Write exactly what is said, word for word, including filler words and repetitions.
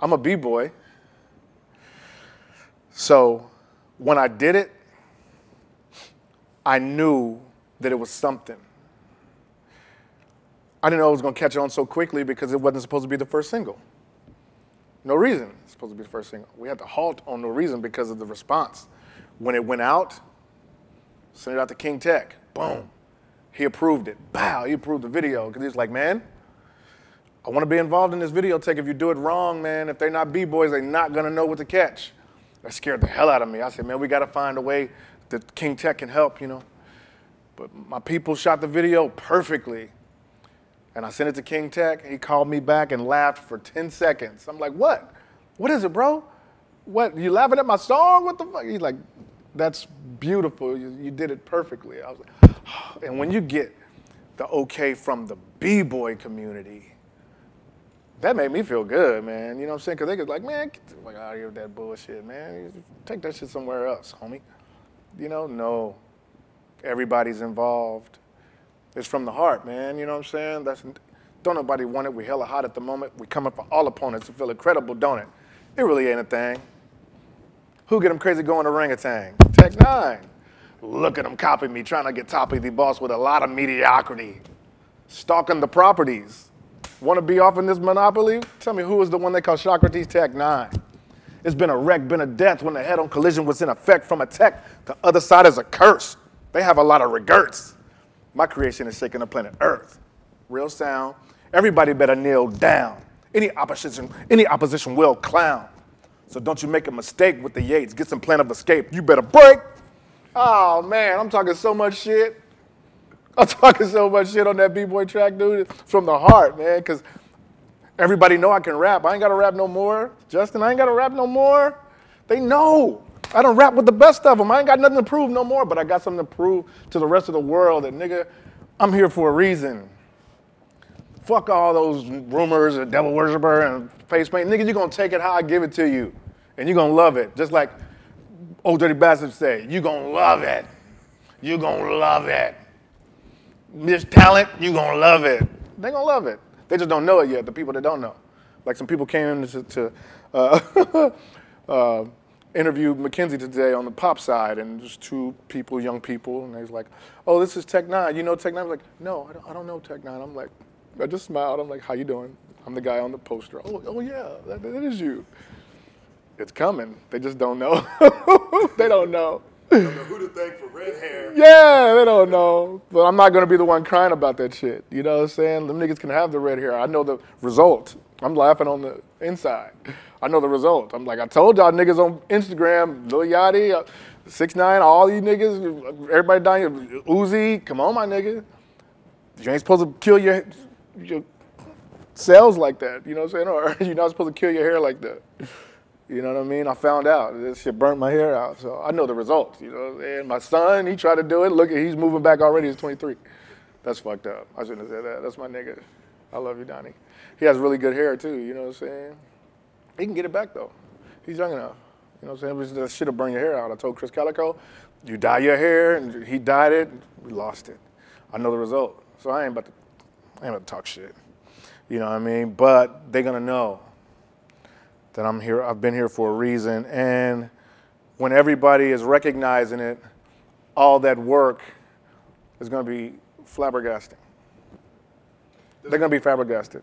I'm a b-boy. So when I did it, I knew that it was something. I didn't know it was going to catch on so quickly because it wasn't supposed to be the first single. No Reason it's supposed to be the first single. We had to halt on No Reason because of the response. When it went out, sent it out to King Tech. Boom. He approved it. Bow. He approved the video because he was like, man, I want to be involved in this video take. If you do it wrong, man, if they're not B-boys, they're not going to know what to catch. That scared the hell out of me. I said, man, we got to find a way that King Tech can help, you know. But my people shot the video perfectly. And I sent it to King Tech. He called me back and laughed for ten seconds. I'm like, what? What is it, bro? What, you laughing at my song? What the fuck? He's like, that's beautiful. You, you did it perfectly. I was like, oh. And when you get the okay from the B-boy community, that made me feel good, man. You know what I'm saying? Because they could like, man, get the fuck out of here with that bullshit, man. Take that shit somewhere else, homie. You know? No. Everybody's involved. It's from the heart, man. You know what I'm saying? That's, don't nobody want it. We hella hot at the moment. We coming for all opponents to feel incredible, don't it? It really ain't a thing. Who get them crazy going to orangutan? Tech Nine. Look at them copy me, trying to get top of the boss with a lot of mediocrity. Stalking the properties. Want to be off in this monopoly? Tell me who is the one they call Socrates? Tech Nine. It's been a wreck, been a death when the head-on collision was in effect from a tech. The other side is a curse. They have a lot of regrets. My creation is shaking the planet Earth. Real sound. Everybody better kneel down. Any opposition, any opposition will clown. So don't you make a mistake with the Yates. Get some plan of escape. You better break. Oh, man, I'm talking so much shit. I'm talking so much shit on that B-boy track, dude. From the heart, man, because everybody know I can rap. I ain't got to rap no more. Justin, I ain't got to rap no more. They know. I don't rap with the best of them. I ain't got nothing to prove no more, but I got something to prove to the rest of the world that, nigga, I'm here for a reason. Fuck all those rumors and devil worshiper and face paint. Nigga, you're going to take it how I give it to you, and you're going to love it. Just like Old Dirty Bastard say, you're going to love it. You're going to love it. This talent, you're going to love it. They're going to love it. They just don't know it yet, the people that don't know. Like some people came in to... to uh, uh, interviewed McKenzie today on the pop side, and there's two people, young people, and he's like, oh, this is Tech Nine. You know Tech Nine? I'm like, no, I don't, I don't know Tech Nine. I'm like, I just smiled. I'm like, how you doing? I'm the guy on the poster. Oh, oh yeah, that, that is you. It's coming. They just don't know. They don't know. They don't know who to thank for red hair. Yeah, they don't know. But I'm not going to be the one crying about that shit. You know what I'm saying? Them niggas can have the red hair. I know the result. I'm laughing on the inside. I know the result. I'm like, I told y'all niggas on Instagram, Lil Yachty, six nine, all you niggas, everybody down here, Uzi, come on, my nigga. You ain't supposed to kill your, your cells like that, you know what I'm saying? Or you're not supposed to kill your hair like that. You know what I mean? I found out. This shit burnt my hair out, so I know the results, you know? And my son, he tried to do it. Look, he's moving back already. He's twenty-three. That's fucked up. I shouldn't have said that. That's my nigga. I love you, Donnie. He has really good hair, too, you know what I'm saying? He can get it back, though. He's young enough. You know what I'm saying? That shit will burn your hair out. I told Chris Calico, you dye your hair, and he dyed it, and we lost it. I know the result. So I ain't about to, I ain't about to talk shit. You know what I mean? But they're going to know that I'm here. I've been here for a reason. And when everybody is recognizing it, all that work is going to be flabbergasted. They're going to be flabbergasted.